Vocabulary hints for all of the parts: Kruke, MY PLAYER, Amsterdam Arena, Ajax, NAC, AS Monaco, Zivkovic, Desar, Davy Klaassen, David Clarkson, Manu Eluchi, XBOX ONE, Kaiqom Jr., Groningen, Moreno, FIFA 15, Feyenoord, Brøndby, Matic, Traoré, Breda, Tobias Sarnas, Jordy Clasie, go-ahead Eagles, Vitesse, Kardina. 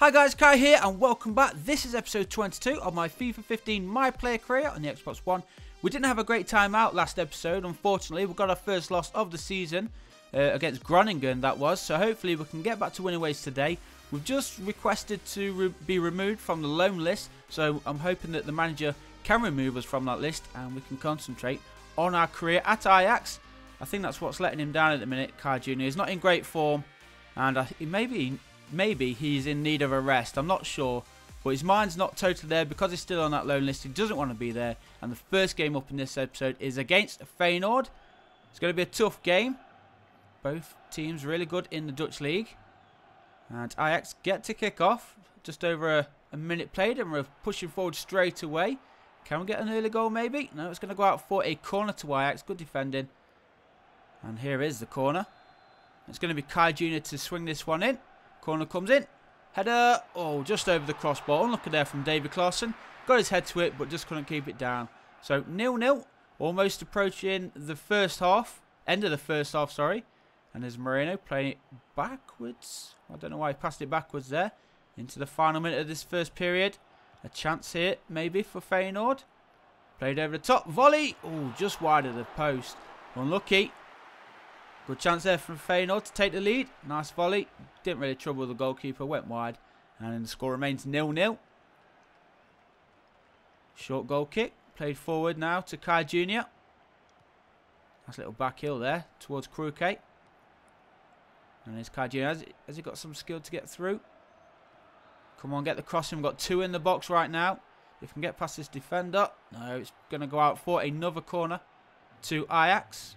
Hi guys, Kai here and welcome back. This is episode 22 of my FIFA 15 My Player Career on the Xbox One. We didn't have a great time out last episode, unfortunately. We got our first loss of the season against Groningen, that was. So hopefully we can get back to winning ways today. We've just requested to be removed from the loan list. So I'm hoping that the manager can remove us from that list and we can concentrate on our career at Ajax. I think that's what's letting him down at the minute, Kaiqom Jr. He's not in great form and maybe he's in need of a rest. I'm not sure, but his mind's not totally there because he's still on that loan list. He doesn't want to be there, and the first game up in this episode is against Feyenoord. It's going to be a tough game. Both teams really good in the Dutch league, and Ajax get to kick off. Just over a minute played, and we're pushing forward straight away. Can we get an early goal maybe? No, it's going to go out for a corner to Ajax. Good defending, and here is the corner. It's going to be Kaiqom Jr. to swing this one in. Corner comes in. Header. Oh, just over the crossbar. Unlucky there from David Clarkson. Got his head to it, but just couldn't keep it down. So, 0-0. Almost approaching the first half. End of the first half, sorry. And there's Moreno playing it backwards. I don't know why he passed it backwards there. Into the final minute of this first period. A chance here, maybe, for Feyenoord. Played over the top. Volley. Oh, just wide of the post. Unlucky. Good chance there from Feyenoord to take the lead. Nice volley. Didn't really trouble the goalkeeper. Went wide. And the score remains 0-0. Short goal kick. Played forward now to Kaiqom Jr. Nice little back heel there towards Kruke. And there's Kaiqom Jr. Has he got some skill to get through? Come on, get the crossing. We've got two in the box right now. If we can get past this defender. No, it's going to go out for another corner to Ajax.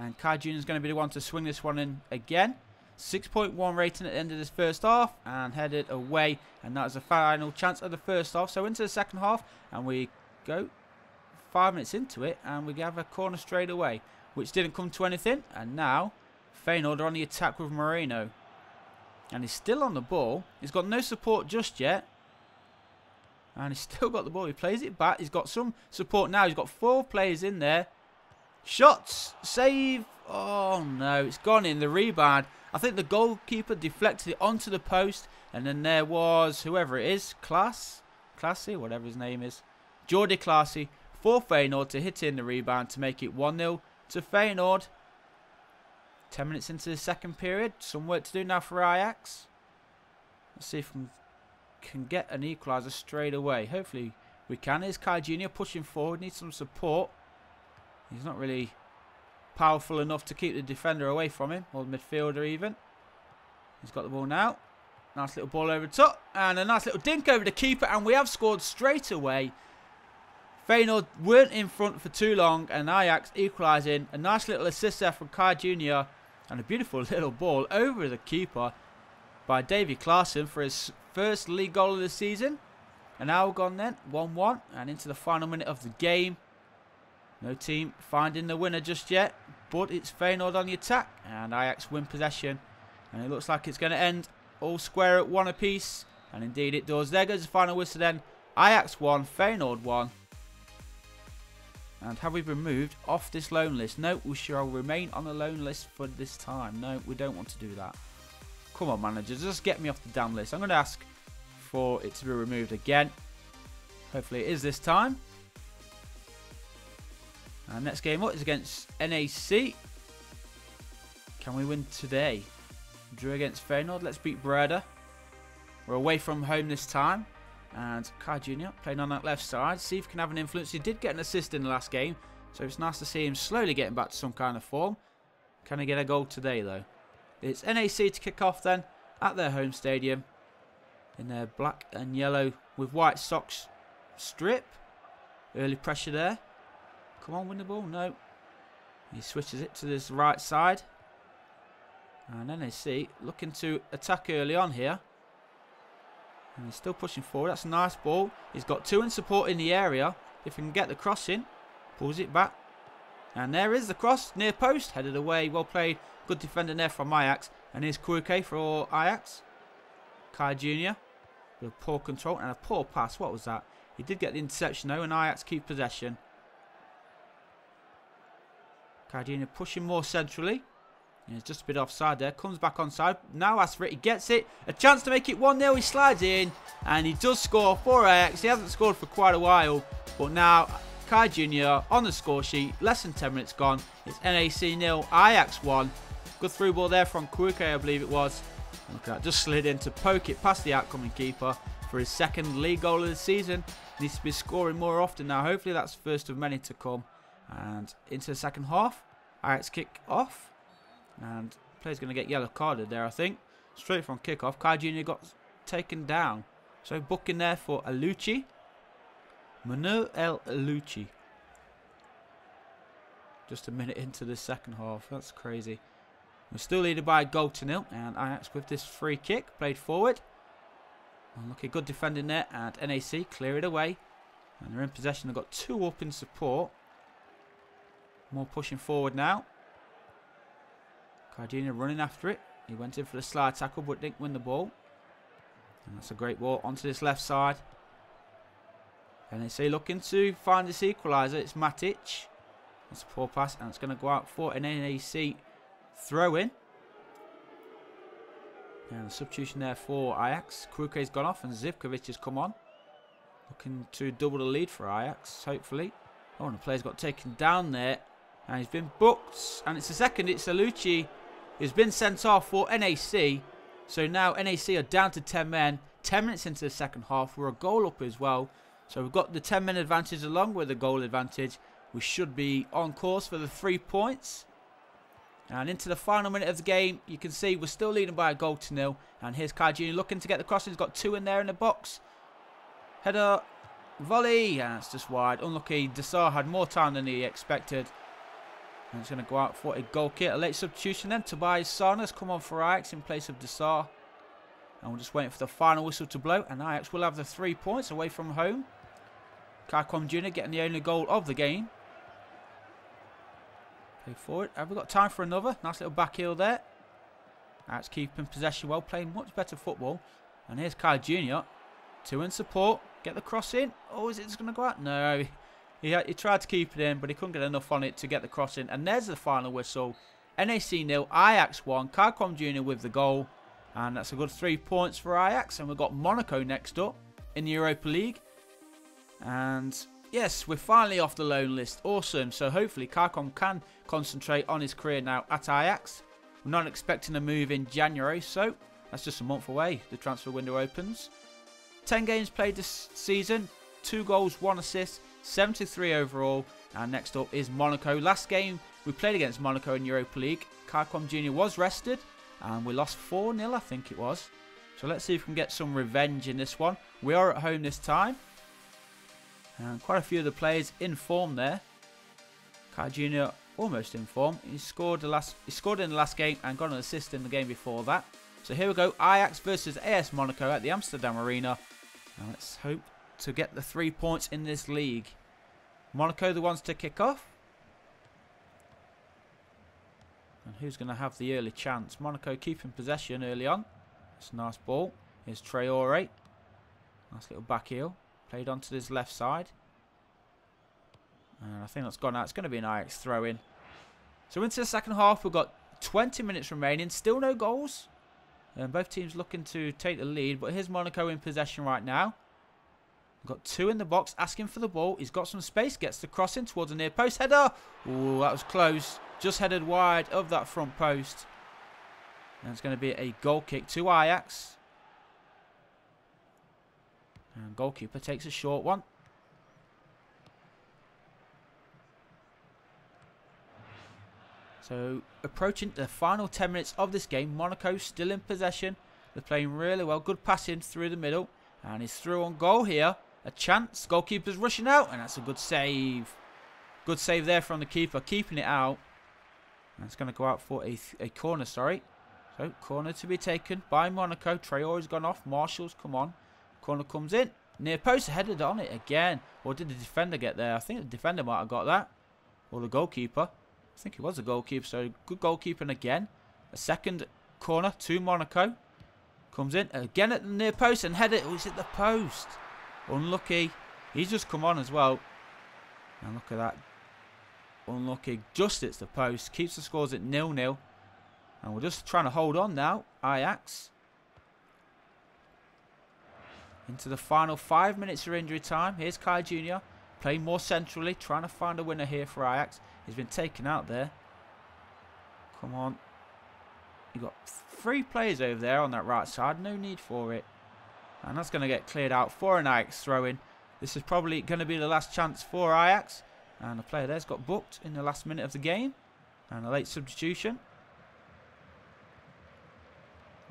And Kaiqom Jr. is going to be the one to swing this one in again. 6.1 rating at the end of this first half. And headed away. And that is the final chance of the first half. So into the second half. And we go 5 minutes into it. And we have a corner straight away. Which didn't come to anything. And now Feyenoord are on the attack with Moreno. And he's still on the ball. He's got no support just yet. And he's still got the ball. He plays it back. He's got some support now. He's got four players in there. Shots, save, oh no, it's gone in, the rebound. I think the goalkeeper deflected it onto the post, and then there was, whoever it is, Clasie, whatever his name is, Jordy Clasie, for Feyenoord to hit in the rebound to make it 1-0 to Feyenoord. 10 minutes into the second period, some work to do now for Ajax. Let's see if we can get an equaliser straight away. Hopefully we can. Here's Kaiqom Jr. pushing forward, needs some support. He's not really powerful enough to keep the defender away from him. Or the midfielder even. He's got the ball now. Nice little ball over the top. And a nice little dink over the keeper. And we have scored straight away. Feyenoord weren't in front for too long. And Ajax equalising. A nice little assist there from Kaiqom Jr. And a beautiful little ball over the keeper by Davy Klaassen for his first league goal of the season. An hour gone then. 1-1. And into the final minute of the game. No team finding the winner just yet, but it's Feyenoord on the attack, and Ajax win possession. And it looks like it's going to end all square at 1 apiece, and indeed it does. There goes the final whistle then. Ajax 1, Feyenoord 1. And have we been moved off this loan list? No, we shall remain on the loan list for this time. No, we don't want to do that. Come on, manager, just get me off the damn list. I'm going to ask for it to be removed again. Hopefully it is this time. And next game up is against NAC. Can we win today? Drew against Feyenoord. Let's beat Breda. We're away from home this time. And Kaiqom Jr. playing on that left side. See if he can have an influence. He did get an assist in the last game. So it's nice to see him slowly getting back to some kind of form. Can he get a goal today though? It's NAC to kick off then. At their home stadium. In their black and yellow with white socks strip. Early pressure there. Come on, win the ball. No. He switches it to this right side. And NAC looking to attack early on here. And he's still pushing forward. That's a nice ball. He's got two in support in the area. If he can get the cross in. Pulls it back. And there is the cross. Near post. Headed away. Well played. Good defender there from Ajax. And here's Kruke for Ajax. Kaiqom Jr. with poor control and a poor pass. What was that? He did get the interception though. And Ajax keep possession. Kaiqom Jr. pushing more centrally. And he's just a bit offside there. Comes back onside. Now Asfrit, he gets it. A chance to make it 1-0. He slides in. And he does score for Ajax. He hasn't scored for quite a while. But now, Kai Jr. on the score sheet. Less than 10 minutes gone. It's NAC 0, Ajax 1. Good through ball there from Kruke, I believe it was. Look at that. Just slid in to poke it past the outcoming keeper for his second league goal of the season. Needs to be scoring more often now. Hopefully that's the first of many to come. And into the second half. Ajax kick off. And the player's going to get yellow carded there, I think. Straight from kickoff. Kai Jr. got taken down. So, book in there for Eluchi. Manu Eluchi. Just a minute into the second half. That's crazy. We're still leading by a goal to nil. And Ajax with this free kick. Played forward. Unlucky. Good defending there. And NAC clear it away. And they're in possession. They've got two up in support. More pushing forward now. Kardina running after it. He went in for the slide tackle but didn't win the ball. And that's a great ball onto this left side. And they say looking to find this equaliser. It's Matic. That's a poor pass and it's going to go out for an NAC throw in. And a substitution there for Ajax. Kruke's gone off and Zivkovic has come on. Looking to double the lead for Ajax, hopefully. Oh, and the player's got taken down there. And he's been booked. And it's the second. It's Eluchi. He's been sent off for NAC. So now NAC are down to 10 men. 10 minutes into the second half. We're a goal up as well. So we've got the 10-man advantage along with the goal advantage. We should be on course for the 3 points. And into the final minute of the game, you can see we're still leading by a goal to nil. And here's Kai Jr. looking to get the crossing. He's got two in there in the box. Header, volley. And it's just wide. Unlucky. Desar had more time than he expected. And it's going to go out for a goal kick. A late substitution then. Tobias Sarnas come on for Ajax in place of Desar. And we're just waiting for the final whistle to blow. And Ajax will have the 3 points away from home. Kaiqom Jr. getting the only goal of the game. Play forward. Have we got time for another? Nice little back heel there. Ajax keeping possession well. Playing much better football. And here's Kai Jr. Two in support. Get the cross in. Oh, is it just going to go out? No. He tried to keep it in, but he couldn't get enough on it to get the cross in. And there's the final whistle. NAC 0, Ajax 1. Kaiqom Jr. with the goal. And that's a good 3 points for Ajax. And we've got Monaco next up in the Europa League. And yes, we're finally off the loan list. Awesome. So hopefully Kaiqom can concentrate on his career now at Ajax. We're not expecting a move in January, so that's just a month away. The transfer window opens. 10 games played this season. 2 goals, 1 assist. 73 overall. And next up is Monaco. Last game we played against Monaco in Europa League, Kaiqom Jr. was rested and we lost 4-0, I think it was. So let's see if we can get some revenge in this one. We are at home this time. And quite a few of the players in form there. Kai Jr. almost in form. He scored in the last game and got an assist in the game before that. So here we go. Ajax versus AS Monaco at the Amsterdam Arena. And let's hope to get the 3 points in this league. Monaco the ones to kick off. And who's going to have the early chance? Monaco keeping possession early on. That's a nice ball. Here's Traoré. Nice little back heel. Played onto this left side. And I think that's gone out. It's going to be an Ajax throw in. So into the second half we've got 20 minutes remaining. Still no goals. And both teams looking to take the lead. But here's Monaco in possession right now. Got two in the box, asking for the ball. He's got some space, gets the cross in towards the near post. Header! Ooh, that was close. Just headed wide of that front post. And it's going to be a goal kick to Ajax. And goalkeeper takes a short one. So, approaching the final 10 minutes of this game. Monaco still in possession. They're playing really well. Good passing through the middle. And he's through on goal here. A chance. Goalkeeper's rushing out. And that's a good save. Good save there from the keeper. Keeping it out. And it's going to go out for a corner, sorry. So, corner to be taken by Monaco. Traoré's gone off. Marshall's come on. Corner comes in. Near post. Headed on it again. Or did the defender get there? I think the defender might have got that. Or the goalkeeper. I think it was the goalkeeper. So, good goalkeeping again. A second corner to Monaco. Comes in again at the near post and header. Oh, he's at the post. Unlucky. He's just come on as well. And look at that. Unlucky. Just hits the post. Keeps the scores at 0-0. And we're just trying to hold on now, Ajax. Into the final 5 minutes of injury time. Here's Kai Jr. playing more centrally, trying to find a winner here for Ajax. He's been taken out there. Come on. You've got three players over there on that right side. No need for it. And that's going to get cleared out for an Ajax throw-in. This is probably going to be the last chance for Ajax. And the player there's got booked in the last minute of the game. And a late substitution.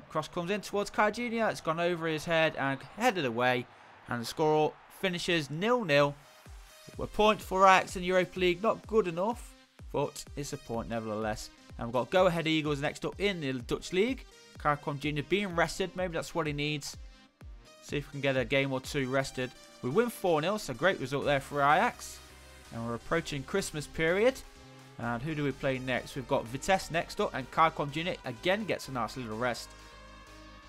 Cross comes in towards Kai Jr. It's gone over his head and headed away. And the score finishes 0-0. A point for Ajax in Europa League. Not good enough, but it's a point nevertheless. And we've got go-ahead Eagles next up in the Dutch League. Kaiqom Jr. being rested. Maybe that's what he needs. See if we can get a game or two rested. We win 4-0, so great result there for Ajax. And we're approaching Christmas period. And who do we play next? We've got Vitesse next up. And Kaiqom Jr. again gets a nice little rest.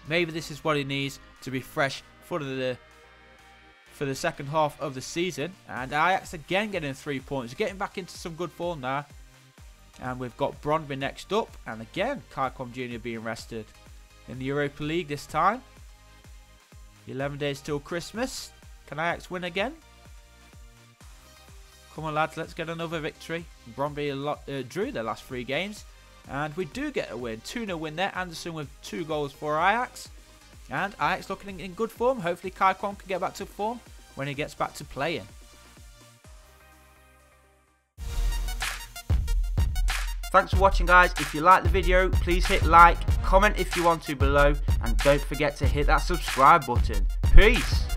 Maybe this is what he needs to be fresh for the second half of the season. And Ajax again getting 3 points. Getting back into some good form there. And we've got Brøndby next up. And again, Kaiqom Jr. being rested. In the Europa League this time. 11 days till Christmas. Can Ajax win again? Come on, lads, let's get another victory. Brøndby drew their last 3 games. And we do get a win. 2-0 win there. Anderson with 2 goals for Ajax. And Ajax looking in good form. Hopefully Kaiqom can get back to form when he gets back to playing. Thanks for watching, guys. If you like the video, please hit like, comment if you want to below, and don't forget to hit that subscribe button. Peace!